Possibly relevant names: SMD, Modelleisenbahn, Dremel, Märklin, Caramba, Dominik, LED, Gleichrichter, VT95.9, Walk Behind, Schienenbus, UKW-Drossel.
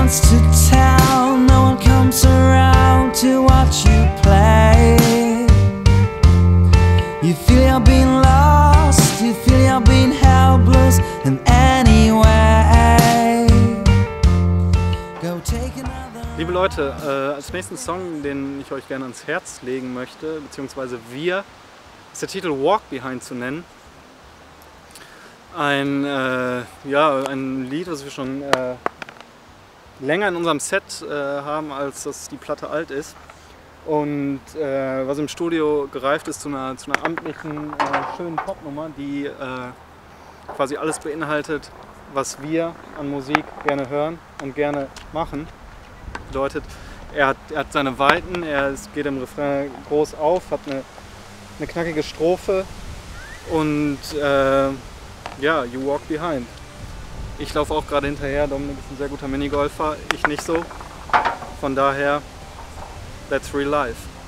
runs to town. No one comes around to watch you play. You feel you're being lost, you feel you're being helpless. And anyway, go take another. Liebe Leute, als nächsten Song, den ich euch gerne ans Herz legen möchte, beziehungsweise wir, ist der Titel Walk Behind zu nennen. Ein Lied, was wir schon länger in unserem Set haben, als dass die Platte alt ist. Und was im Studio gereift ist zu einer amtlichen, schönen Popnummer, die quasi alles beinhaltet, was wir an Musik gerne hören und gerne machen. Bedeutet, er hat seine Weiten, es geht im Refrain groß auf, hat eine knackige Strophe und ja, you walk behind. Ich laufe auch gerade hinterher, Dominik ist ein sehr guter Minigolfer, ich nicht so. Von daher, that's real life.